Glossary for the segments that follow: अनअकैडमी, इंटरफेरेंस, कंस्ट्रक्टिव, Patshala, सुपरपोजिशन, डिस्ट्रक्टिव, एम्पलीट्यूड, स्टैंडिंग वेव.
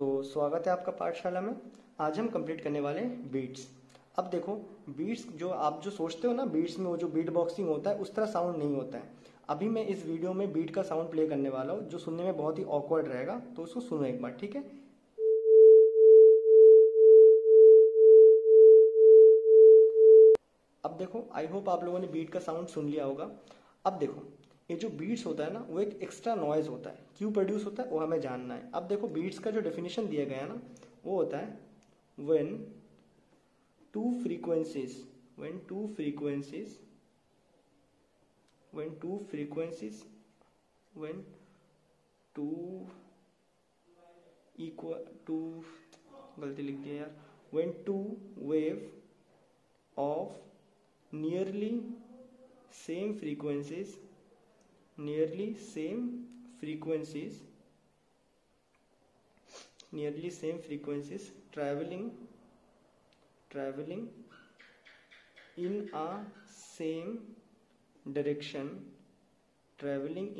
तो स्वागत है आपका पाठशाला में। आज हम कंप्लीट करने वाले बीट्स। अब देखो बीट्स आप जो सोचते हो ना, बीट्स में वो जो बीट बॉक्सिंग होता है उस तरह साउंड नहीं होता है। अभी मैं इस वीडियो में बीट का साउंड प्ले करने वाला हूँ जो सुनने में बहुत ही ऑकवर्ड रहेगा, तो उसको सुनो एक बार, ठीक है। अब देखो, आई होप आप लोगों ने बीट का साउंड सुन लिया होगा। अब देखो ये जो बीट्स होता है ना वो एक एक्स्ट्रा नॉइज होता है, क्यों प्रोड्यूस होता है वो हमें जानना है। अब देखो बीट्स का जो डेफिनेशन दिया गया है ना वो होता है when two wave of nearly same frequencies traveling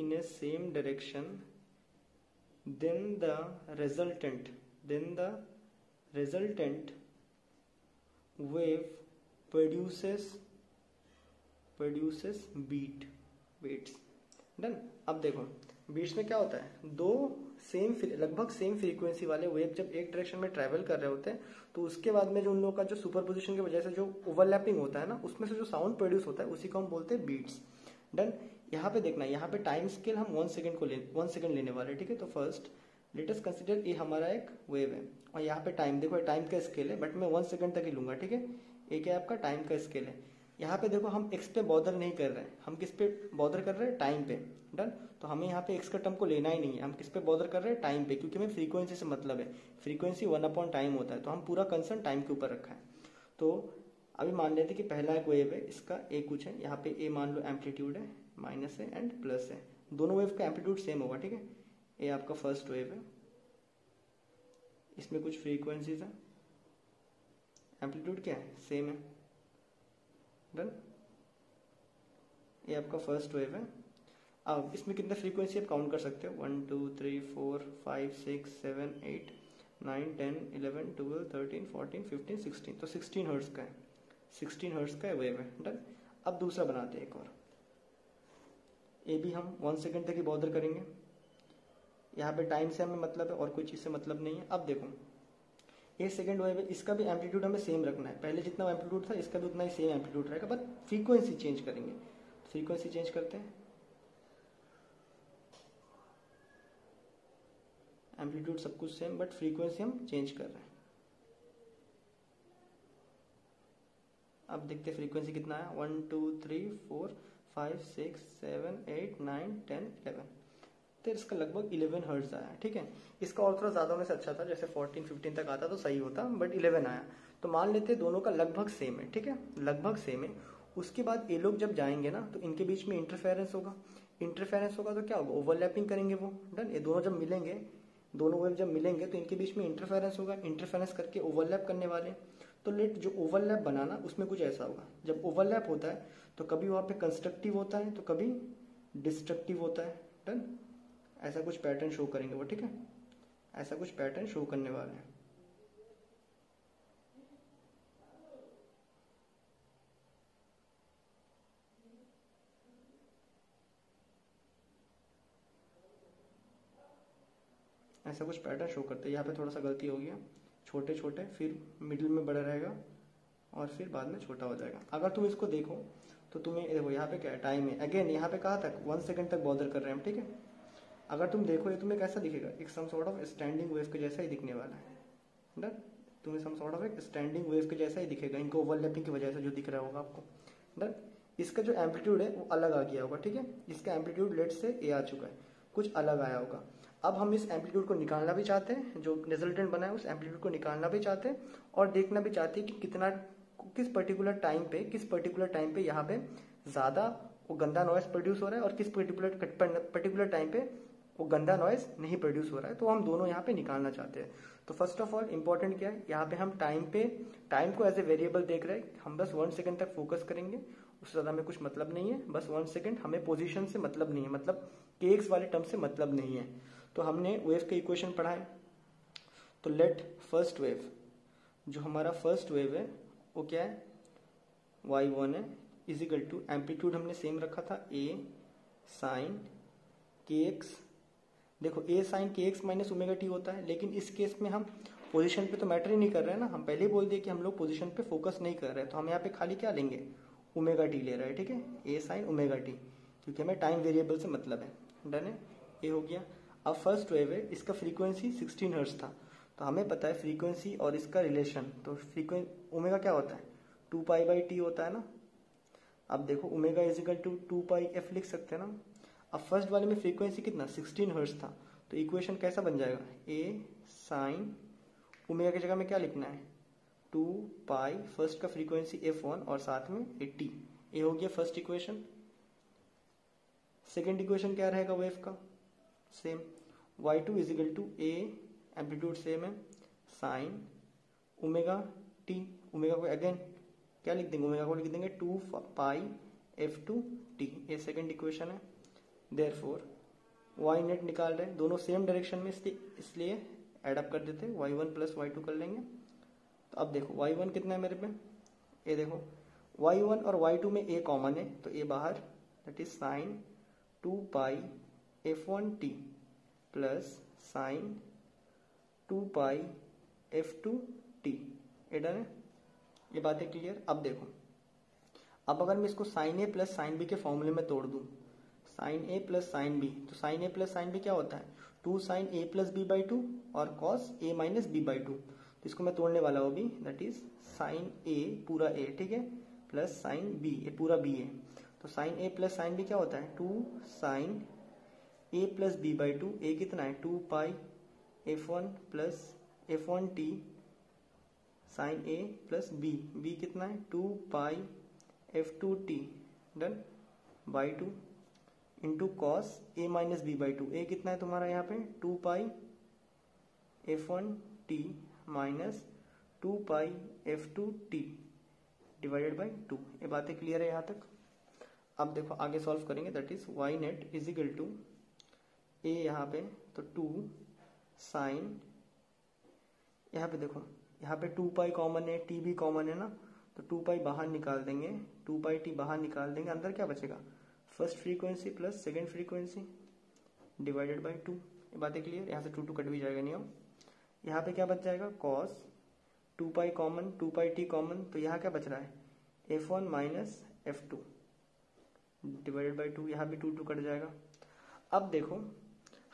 in a same direction then the resultant wave produces beats done. अब देखो बीट्स में क्या होता है, दो लगभग सेम फ्रीक्वेंसी वाले वेव जब एक डायरेक्शन में ट्रैवल कर रहे होते हैं तो उसके बाद में जो उन लोगों का जो सुपरपोजिशन की वजह से जो ओवरलैपिंग होता है ना उसमें से जो साउंड प्रोड्यूस होता है उसी को हम बोलते हैं बीट्स डन। यहाँ पे देखना, यहाँ पे टाइम स्केल हम 1 सेकंड लेने वाले, ठीक है। तो फर्स्ट लेटेस्ट कंसिडर ये हमारा एक वेव है और यहाँ पे टाइम देखो, टाइम का स्केल है बट मैं 1 सेकंड तक ही लूंगा, ठीक है। एक है आपका टाइम का स्केल है। यहाँ पे देखो हम एक्स पे बॉदर नहीं कर रहे हैं, हम किस पे बॉदर कर रहे हैं, टाइम पे डन। तो हमें यहाँ पे एक्स का टर्म को लेना ही नहीं है, हम किस पे बॉदर कर रहे हैं, टाइम पे, क्योंकि हमें फ्रीक्वेंसी से मतलब है। फ्रीक्वेंसी 1 अपॉन टाइम होता है, तो हम पूरा कंसर्न टाइम के ऊपर रखा है। तो अभी मान लेते कि पहला एक वेव है, इसका ए कुछ है, यहाँ पे ए मान लो एम्पलीट्यूड है, माइनस है एंड प्लस है, दोनों वेव का एम्पलीट्यूड सेम होगा, ठीक है। ए आपका फर्स्ट वेव है, इसमें कुछ फ्रीक्वेंसीज है, एम्पलीट्यूड क्या है सेम है डन। ये आपका फर्स्ट वेव है। अब इसमें कितना फ्रीक्वेंसी आप काउंट कर सकते हो, 1 2 3 4 5 6 7 8 9 10 11 12 13 14 15 16, तो 16 हर्ट्ज का है, 16 हर्ट्ज का वेव है डन। अब दूसरा बनाते हैं एक और, ये भी हम 1 सेकंड तक ही बॉदर करेंगे, यहाँ पे टाइम से हमें मतलब है और कोई चीज़ से मतलब नहीं है। अब देखो ये सेकंड वेव है, इसका भी एम्पलीट्यूड हमें सेम रखना है, पहले जितना एम्पलीट्यूड था इसका भी उतना ही सेम एम्पलीट्यूड रहेगा, बट फ्रीक्वेंसी चेंज करेंगे। फ्रीक्वेंसी चेंज करते हैं, एम्पलीट्यूड सब कुछ सेम बट फ्रीक्वेंसी हम चेंज कर रहे हैं। अब देखते हैं फ्रीक्वेंसी कितना है, 1 2 3 4 5 6 7 8 9 10 11, तो इसका लगभग 11 हर्ट्ज आया, ठीक है। इसका और थोड़ा ज्यादा होने से अच्छा था, जैसे 14 15 तक आता तो सही होता, बट 11 आया तो मान लेते दोनों का लगभग सेम है, ठीक है, लगभग सेम है। उसके बाद ये लोग जब जाएंगे ना तो इनके बीच में इंटरफेरेंस होगा तो क्या होगा, ओवरलैपिंग करेंगे वो डन। ये दोनों जब मिलेंगे, दोनों वेव जब मिलेंगे तो इनके बीच में इंटरफेरेंस होगा, इंटरफेरेंस करके ओवरलैप करने वाले। तो लेट जो ओवरलैप बनाना उसमें कुछ ऐसा होगा, जब ओवरलैप होता है तो कभी वहाँ पे कंस्ट्रक्टिव होता है तो कभी डिस्ट्रक्टिव होता है डन। ऐसा कुछ पैटर्न शो करेंगे वो, ठीक है, ऐसा कुछ पैटर्न शो करने वाले हैं। ऐसा कुछ पैटर्न शो करते हैं, यहाँ पे थोड़ा सा गलती हो गया, छोटे छोटे फिर मिडिल में बड़ा रहेगा और फिर बाद में छोटा हो जाएगा। अगर तुम इसको देखो तो तुम्हें देखो यहाँ पे क्या टाइम है, अगेन यहाँ पे कहा तक 1 सेकंड तक बॉदर कर रहे हैं हम, ठीक है। अगर तुम देखो ये तुम्हें कैसा दिखेगा, एक some sort of स्टैंडिंग वेव के जैसा ही दिखने वाला है डन। तुम्हें सम सॉर्ट ऑफ एक स्टैंडिंग वेव के जैसा ही दिखेगा, इनको ओवरलैपिंग की वजह से जो दिख रहा होगा आपको डन। इसका जो एम्पलीट्यूड है वो अलग आ गया होगा, ठीक है, इसका एम्पलीट्यूड लेट से ए आ चुका है, कुछ अलग आया होगा। अब हम इस एम्पलीट्यूड को निकालना भी चाहते हैं, जो रिजल्टेंट बना है उस एम्पलीट्यूड को निकालना भी चाहते हैं और देखना भी चाहते हैं कि कितना किस पर्टिकुलर टाइम पे यहाँ पे ज़्यादा वो गंदा नॉइस प्रोड्यूस हो रहा है और किस पर्टिकुलर टाइम पे वो गंदा नॉइज़ नहीं प्रोड्यूस हो रहा है, तो हम दोनों यहाँ पे निकालना चाहते हैं। तो फर्स्ट ऑफ ऑल इम्पॉर्टेंट क्या है, यहाँ पे हम टाइम को एज ए वेरिएबल देख रहे हैं, हम बस 1 सेकंड तक फोकस करेंगे, उससे ज़्यादा हमें कुछ मतलब नहीं है, बस 1 सेकंड, हमें पोजीशन से मतलब नहीं है, मतलब के एक्स वाले टर्म से मतलब नहीं है। तो हमने वेव के इक्वेशन पढ़ा है, तो लेट फर्स्ट वेव, जो हमारा फर्स्ट वेव है वो क्या है, y1 है, इजिकल टू एम्पलीट्यूड हमने सेम रखा था a साइन के एक्स। देखो a साइन के एक्स माइनस ओमेगा टी होता है, लेकिन इस केस में हम पोजीशन पे तो मैटर ही नहीं कर रहे हैं ना, हम पहले ही बोल दिए कि हम लोग पोजीशन पे फोकस नहीं कर रहे हैं, तो हम यहाँ पे खाली क्या लेंगे, ओमेगा टी ले रहे हैं, ठीक है, a साइन ओमेगा टी, क्योंकि हमें टाइम वेरिएबल से मतलब है। डन है, ये हो गया। अब फर्स्ट वेव है, इसका फ्रीक्वेंसी 16 हर्ट्ज था, तो हमें पता है फ्रीक्वेंसी और इसका रिलेशन, तो ओमेगा क्या होता है 2π/t होता है ना। अब देखो ओमेगा इजिकल टू 2πf लिख सकते हैं ना। अब फर्स्ट वाले में फ्रीक्वेंसी कितना 16 हर्ट्ज था, तो इक्वेशन कैसा बन जाएगा, a साइन ओमेगा की जगह में क्या लिखना है 2π, फर्स्ट का फ्रीक्वेंसी f1 और साथ में t। ये हो गया फर्स्ट इक्वेशन। सेकेंड इक्वेशन क्या रहेगा वेव का, same y2 equal to a, एम्पलीट्यूड same है, साइन ओमेगा टी, ओमेगा को अगेन क्या लिख देंगे, ओमेगा को लिख देंगे 2πf2t। ये सेकंड इक्वेशन है। देयरफॉर वाई नेट निकाल रहे हैं, दोनों सेम डायरेक्शन में, इसलिए ऐड अप कर देते हैं, y1 प्लस y2 कर लेंगे। तो अब देखो y1 कितना है मेरे पे, ये देखो y1 और y2 में a कॉमन है, तो a बाहर, that is sine 2πf1t plus sine 2πf2t। ये डन है, ये बातें क्लियर। अब देखो, अब अगर मैं इसको साइन ए प्लस साइन बी के फॉर्मूले में तोड़ दूं, साइन ए प्लस साइन बी, तो साइन ए प्लस साइन बी क्या होता है 2sin a + b/2 और cos a minus B by two. तो इसको मैं तोड़ने वाला हूँ, B that is sine a पूरा a, ठीक है, प्लस साइन b, ये पूरा b है, तो sine a plus sine B क्या होता है 2sin a + b/2, a कितना है 2πf1 plus f1t sine a plus b, b कितना है 2πf2t done by two into cos a minus b by two, a कितना है तुम्हारा यहाँ पे 2πf1t minus 2πf2t divided by 2। ये बातें क्लियर है यहाँ तक। अब देखो आगे सॉल्व करेंगे, that is y net equal to a, यहाँ पे तो 2 साइन, यहाँ पे देखो यहाँ पे 2π कॉमन है, t भी कॉमन है ना, तो 2π बाहर निकाल देंगे, 2πt बाहर निकाल देंगे, अंदर क्या बचेगा first frequency plus second frequency divided by 2। ये बातें क्लियर। यहाँ से 2 2 कट भी जाएगा, नहीं हो, यहाँ पे क्या बच जाएगा cos 2π कॉमन, 2πt कॉमन, तो यहाँ क्या बच रहा है f1 minus f2 divided by 2, यहाँ भी 2 2 कट जाएगा। अब देखो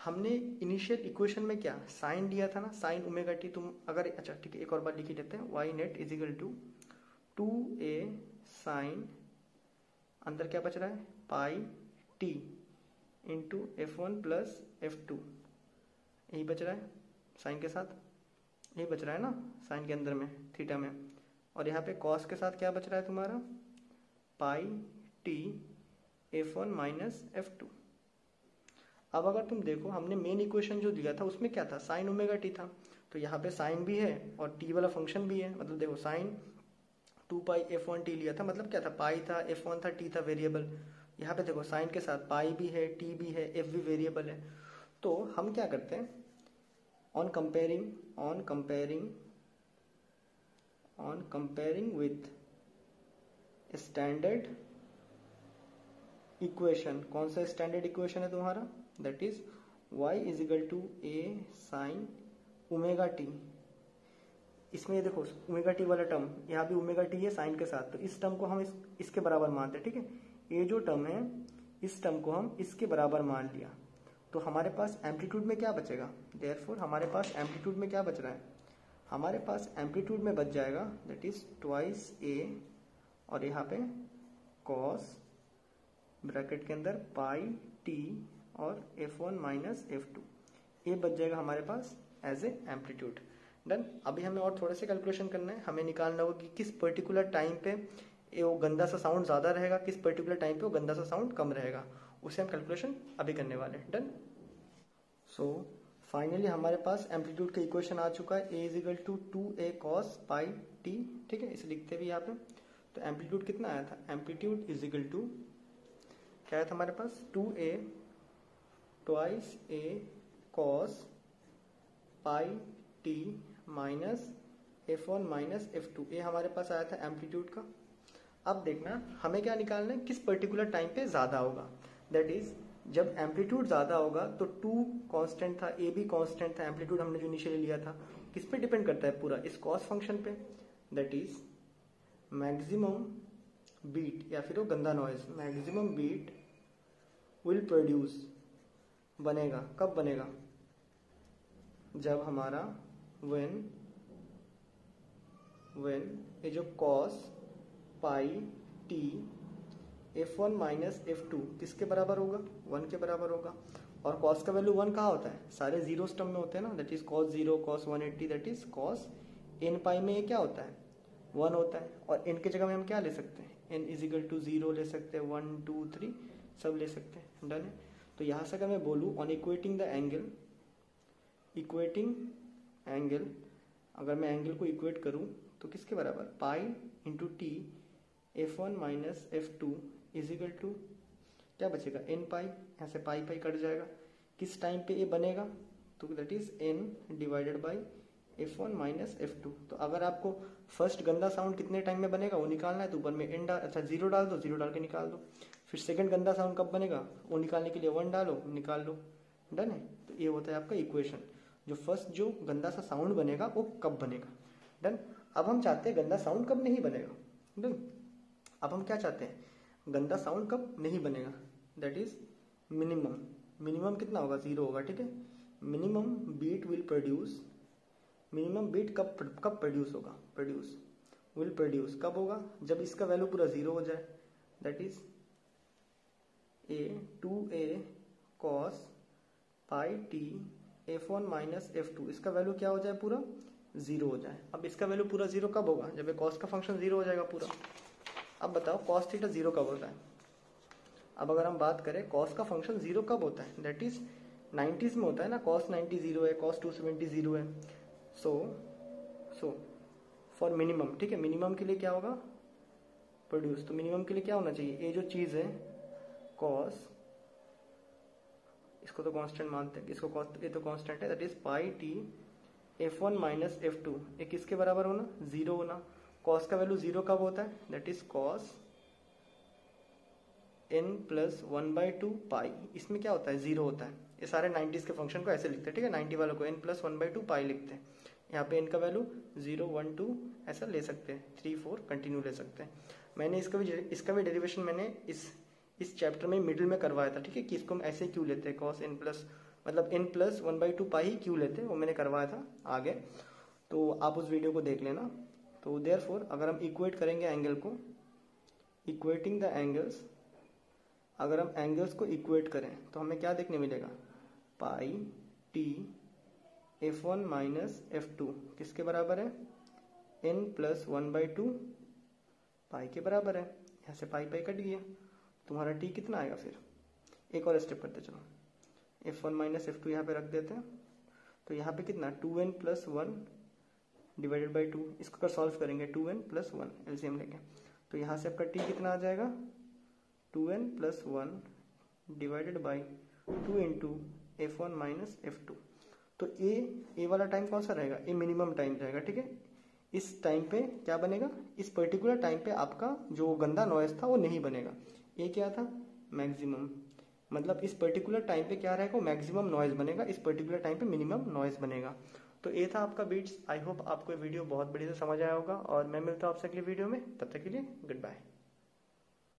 हमने इनिशियल इक्वेशन में क्या साइन दिया था ना, साइन ओमेगा टी, तुम अगर अच्छा ठीक है एक और बार लिख ही लेते हैं, Y net equal to 2a sine अंदर क्या बच रहा है pi T into f1 plus f2, यही बच रहा है साइन के साथ, यही बच रहा है ना साइन के अंदर में थीटा में, और यहाँ पे कॉस के साथ क्या बच रहा है तुम्हारा pi T f1 minus f2। अब अगर तुम देखो हमने मेन इक्वेशन जो दिया था उसमें क्या था साइन ओमेगा टी था, तो यहाँ पे साइन भी है और टी वाला फंक्शन भी है, मतलब देखो साइन 2πf1t लिया था, मतलब क्या था पाई था, f1 था, t था वेरिएबल, यहाँ पे देखो साइन के साथ पाई भी है, t भी है, f भी वेरिएबल है। तो हम क्या करते हैं on comparing with standard equation, कौन सा स्टैंडर्ड इक्वेशन है तुम्हारा that is y equal to a sine omega T. इसमें देखो ओमेगा टी वाला टर्म, यहाँ भी ओमेगा टी है साइन के साथ, तो इस टर्म को हम इसके बराबर मानते हैं, ठीक है, ये जो टर्म है इस टर्म को हम इसके बराबर मान लिया, तो हमारे पास एम्पलीट्यूड में क्या बचेगा, देयरफॉर हमारे पास एम्पलीट्यूड में क्या बच रहा है, हमारे पास एम्पलीट्यूड में बच जाएगा दैट इज 2a और यहाँ पे कॉस ब्रैकेट के अंदर पाई टी और f1 माइनस f2, ये बच जाएगा हमारे पास एज ए एम्पलीट्यूड। डन। अभी हमें और थोड़े से कैलकुलेशन करना है, हमें निकालना होगा कि किस पर्टिकुलर टाइम पे वो गंदा सा साउंड ज़्यादा रहेगा, किस पर्टिकुलर टाइम पे वो गंदा सा साउंड कम रहेगा, उसे हम कैलकुलेशन अभी करने वाले हैं। डन। सो फाइनली हमारे पास एम्पलीट्यूड का इक्वेशन आ चुका है, a equal to 2a cos pi T, ठीक है, इसे लिखते भी यहाँ पे, तो एम्पलीट्यूड कितना आया था, एम्पलीट्यूड इजिकल टू क्या आया था हमारे पास 2a twice a cos pi T minus f1 minus f2, ये हमारे पास आया था एम्पलीट्यूड का। अब देखना हमें क्या निकालना है, किस पर्टिकुलर टाइम पे ज़्यादा होगा। दैट इज जब एम्पलीट्यूड ज़्यादा होगा तो 2 कांस्टेंट था, ए भी कांस्टेंट था, एम्पलीट्यूड हमने जो इनिशियली लिया था, किस पे डिपेंड करता है पूरा, इस कॉस फंक्शन पे। दैट इज मैक्सिमम बीट, या फिर वो गंदा noise, maximum beat will produce बनेगा, कब बनेगा, जब हमारा when ये जो cos पाई t f1 माइनस f2 किसके बराबर होगा, 1 के बराबर होगा। और cos का वैल्यू 1 कहाँ होता है, सारे जीरो टर्म में होते हैं ना, that is cos 0 cos 180, that is cos n pi में ये क्या होता है 1 होता है। और n की जगह में हम क्या ले सकते हैं, n इजिकल टू 0 ले सकते हैं, 1 2 3 सब ले सकते हैं, डन है। तो यहाँ से अगर मैं बोलूँ on equating the angle, equating angle, अगर मैं एंगल को इक्वेट करूँ तो किसके बराबर, pi into T F one minus F two equal to क्या बचेगा, एन पाई, यहाँ से पाई पाई कट जाएगा, किस टाइम पे ये बनेगा, तो that is N divided by F one minus F two. तो अगर आपको फर्स्ट गंदा साउंड कितने टाइम में बनेगा वो निकालना है, तो ऊपर में एन डाल, अच्छा जीरो डाल दो, जीरो डाल के निकाल दो। फिर सेकंड गंदा साउंड कब बनेगा वो निकालने के लिए 1 डालो, निकाल लो, डन है। तो ये होता है आपका इक्वेशन, जो फर्स्ट जो गंदा सा साउंड बनेगा वो कब बनेगा, डन। अब हम चाहते हैं गंदा साउंड कब नहीं बनेगा, डन। अब हम क्या चाहते हैं, गंदा साउंड कब नहीं बनेगा, दैट इज मिनिमम, मिनिमम कितना होगा, 0 होगा, ठीक है। Minimum beat will produce, minimum beat कब प्रोड्यूस होगा, प्रोड्यूस विल प्रोड्यूस कब होगा, जब इसका वैल्यू पूरा 0 हो जाए, that is a 2a cos pi T F one minus F two, इसका वैल्यू क्या हो जाए पूरा 0 हो जाए। अब इसका वैल्यू पूरा 0 कब होगा, जब ये कॉस का फंक्शन 0 हो जाएगा पूरा। अब बताओ कॉस थीटा 0 कब होता है, अब अगर हम बात करें कॉस का फंक्शन 0 कब होता है, दैट इज 90s में होता है ना, कॉस 90 0 है, कॉस 270 0 है। सो फॉर मिनिमम, ठीक है, मिनिमम के लिए क्या होगा, प्रोड्यूस। तो मिनिमम के लिए क्या होना चाहिए, ये जो चीज़ है कॉस, इसको तो कांस्टेंट मानते हैं, इसको ये तो कांस्टेंट है, that is pi T F one minus F two, ये किसके बराबर होना, 0 होना। कॉस का वैल्यू 0 कब होता है, that is cos N plus 1/2 pi, इसमें क्या होता है 0 होता है। ये सारे 90s के फंक्शन को ऐसे लिखते हैं, ठीक है, 90 वालों को एन प्लस 1/2 पाई लिखते हैं। यहाँ पे एन का वैल्यू 0 1 2 ऐसा ले सकते हैं, 3 4 कंटिन्यू ले सकते हैं। मैंने इसका भी डेरिवेशन मैंने इस चैप्टर में मिडिल में करवाया था, ठीक है, कि इसको हम ऐसे क्यों लेते हैं, कॉस एन प्लस, मतलब एन प्लस 1/2 पाई ही क्यों लेते हैं, वो मैंने करवाया था आगे, तो आप उस वीडियो को देख लेना। तो देयरफॉर अगर हम इक्वेट करेंगे एंगल को, इक्वेटिंग द एंगल्स, अगर हम एंगल्स को इक्वेट करें तो हमें क्या देखने मिलेगा, pi T F one minus F two किसके बराबर है, एन प्लस 1/2 पाई के बराबर है। यहाँ से पाई पाई कट गया, तुम्हारा टी कितना आएगा। फिर एक और स्टेप करते चलो, f1 माइनस f2 यहाँ पे रख देते हैं, तो यहाँ पे कितना 2n प्लस 1 डिवाइडेड बाई 2, इसको अगर सॉल्व करेंगे 2n प्लस 1 एलसीएम लेके, तो यहाँ से आपका t कितना आ जाएगा, 2n plus 1 divided by 2 into f1 minus f2। तो ए वाला टाइम कौन सा रहेगा, ए मिनिमम टाइम रहेगा, ठीक है। इस टाइम पे क्या बनेगा, इस पर्टिकुलर टाइम पे आपका जो गंदा नॉइज था वो नहीं बनेगा। ये क्या था, मैक्सिमम, मतलब इस पर्टिकुलर टाइम पे क्या रहेगा, मैक्सिमम नॉइज बनेगा, इस पर्टिकुलर टाइम पे मिनिमम नॉइज बनेगा। तो ये था आपका बीट्स। आई होप आपको ये वीडियो बहुत बढ़िया से समझ आया होगा, और मैं मिलता हूँ आपसे अगले वीडियो में, तब तक के लिए गुड बाय।